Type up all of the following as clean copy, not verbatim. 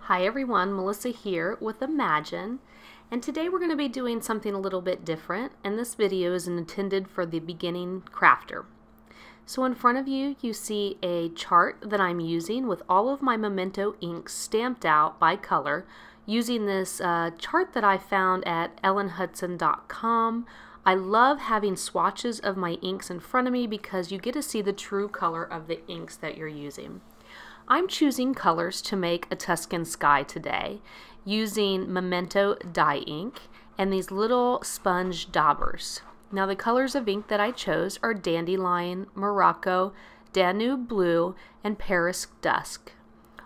Hi everyone, Melissa here with Imagine, and today we're going to be doing something a little bit different, and this video is intended for the beginning crafter. So in front of you, you see a chart that I'm using with all of my Memento inks stamped out by color using this chart that I found at EllenHudson.com. I love having swatches of my inks in front of me because you get to see the true color of the inks that you're using. I'm choosing colors to make a Tuscan Sky today using Memento dye ink and these little sponge daubers. Now the colors of ink that I chose are Dandelion, Morocco, Danube Blue, and Paris Dusk.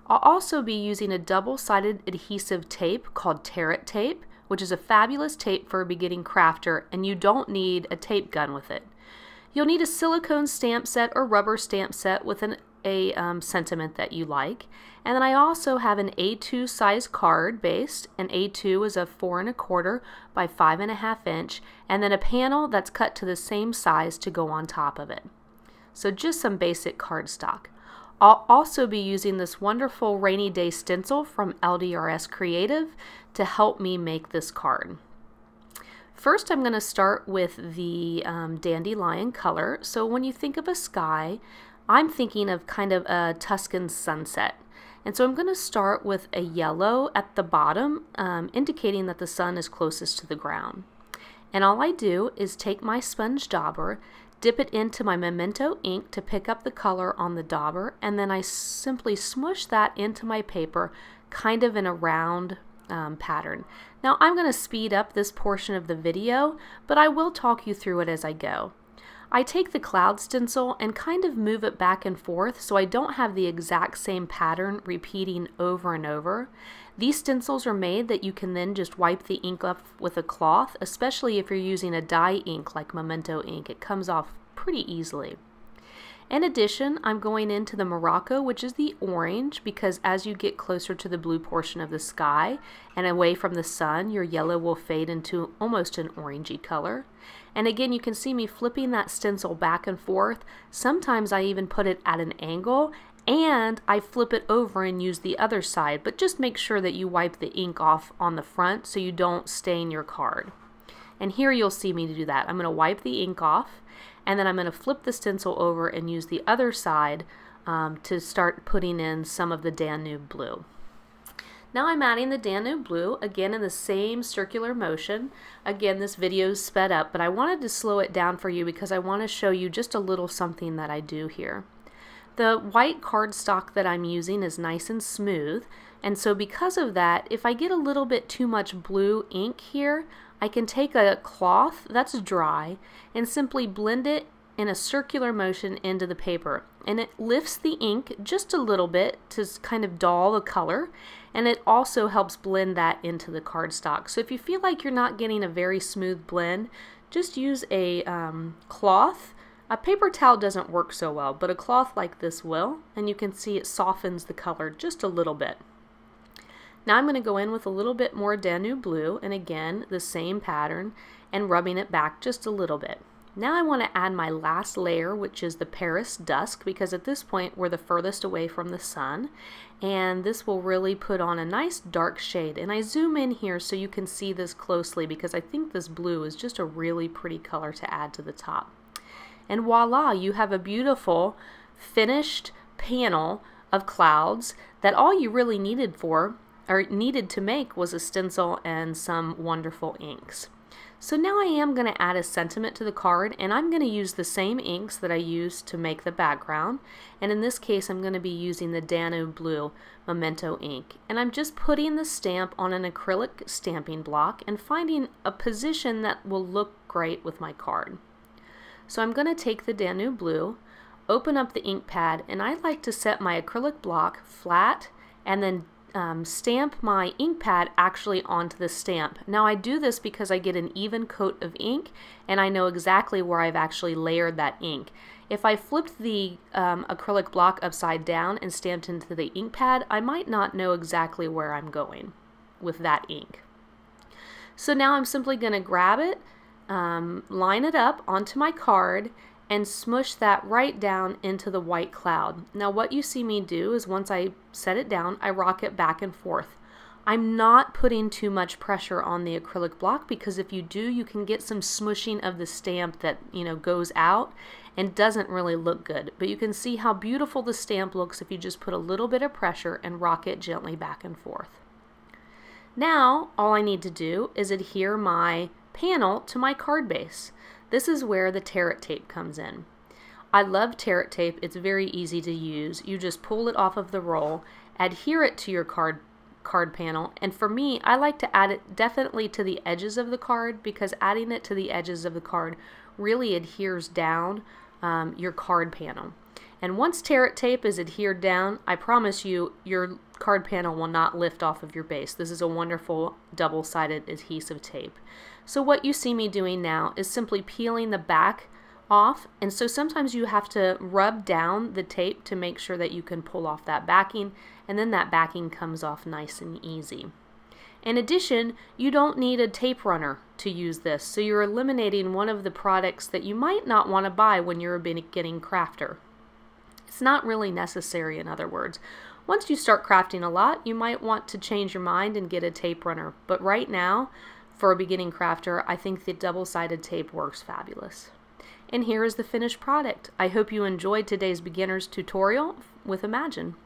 I'll also be using a double-sided adhesive tape called Tear It Tape, which is a fabulous tape for a beginning crafter, and you don't need a tape gun with it. You'll need a silicone stamp set or rubber stamp set with a sentiment that you like. And then I also have an A2 size card base, and A2 is a 4 1/4 by 5 1/2 inch, and then a panel that's cut to the same size to go on top of it. So just some basic cardstock. I'll also be using this wonderful Rainy Day Stencil from LDRS Creative to help me make this card. First, I'm going to start with the Dandelion color. So when you think of a sky, I'm thinking of kind of a Tuscan sunset. And so I'm going to start with a yellow at the bottom, indicating that the sun is closest to the ground. And all I do is take my sponge dauber, dip it into my Memento ink to pick up the color on the dauber, and then I simply smush that into my paper, kind of in a round pattern. Now I'm going to speed up this portion of the video, but I will talk you through it as I go. I take the cloud stencil and kind of move it back and forth so I don't have the exact same pattern repeating over and over. These stencils are made that you can then just wipe the ink up with a cloth, especially if you're using a dye ink like Memento ink. It comes off pretty easily. In addition, I'm going into the Morocco, which is the orange, because as you get closer to the blue portion of the sky and away from the sun, your yellow will fade into almost an orangey color. And again, you can see me flipping that stencil back and forth. Sometimes I even put it at an angle and I flip it over and use the other side, but just make sure that you wipe the ink off on the front so you don't stain your card. And here you'll see me do that. I'm going to wipe the ink off, and then I'm going to flip the stencil over and use the other side to start putting in some of the Danube Blue. Now I'm adding the Danube Blue, again in the same circular motion. Again, this video is sped up, but I wanted to slow it down for you because I want to show you just a little something that I do here. The white cardstock that I'm using is nice and smooth, and so because of that, if I get a little bit too much blue ink here, I can take a cloth that's dry and simply blend it in a circular motion into the paper, and it lifts the ink just a little bit to kind of dull the color, and it also helps blend that into the cardstock. So if you feel like you're not getting a very smooth blend, just use a cloth. A paper towel doesn't work so well, but a cloth like this will, and you can see it softens the color just a little bit. Now I'm going to go in with a little bit more Danube Blue, and again the same pattern, and rubbing it back just a little bit. Now I want to add my last layer, which is the Paris Dusk, because at this point we're the furthest away from the sun, and this will really put on a nice dark shade. And I zoom in here so you can see this closely because I think this blue is just a really pretty color to add to the top. And voila, you have a beautiful finished panel of clouds that all you really needed to make was a stencil and some wonderful inks. So now I am going to add a sentiment to the card, and I'm going to use the same inks that I used to make the background, and in this case I'm going to be using the Danube Blue Memento ink, and I'm just putting the stamp on an acrylic stamping block and finding a position that will look great with my card. So I'm going to take the Danube Blue, open up the ink pad, and I like to set my acrylic block flat and then stamp my ink pad actually onto the stamp. Now I do this because I get an even coat of ink and I know exactly where I've actually layered that ink. If I flipped the acrylic block upside down and stamped into the ink pad, I might not know exactly where I'm going with that ink. So now I'm simply going to grab it, line it up onto my card, and smush that right down into the white cloud. Now what you see me do is once I set it down, I rock it back and forth. I'm not putting too much pressure on the acrylic block, because if you do, you can get some smushing of the stamp that, you know, goes out and doesn't really look good. But you can see how beautiful the stamp looks if you just put a little bit of pressure and rock it gently back and forth. Now all I need to do is adhere my panel to my card base. This is where the Tear It Tape comes in. I love Tear It Tape. It's very easy to use. You just pull it off of the roll, adhere it to your card panel, and for me, I like to add it definitely to the edges of the card, because adding it to the edges of the card really adheres down your card panel. And once Tear It Tape is adhered down, I promise you, your card panel will not lift off of your base. This is a wonderful double-sided adhesive tape. So what you see me doing now is simply peeling the back off, and so sometimes you have to rub down the tape to make sure that you can pull off that backing, and then that backing comes off nice and easy. In addition, you don't need a tape runner to use this, so you're eliminating one of the products that you might not want to buy when you're a beginning crafter. It's not really necessary, in other words. Once you start crafting a lot, you might want to change your mind and get a tape runner, but right now, for a beginning crafter, I think the double-sided tape works fabulous. And here is the finished product. I hope you enjoyed today's beginner's tutorial with Imagine.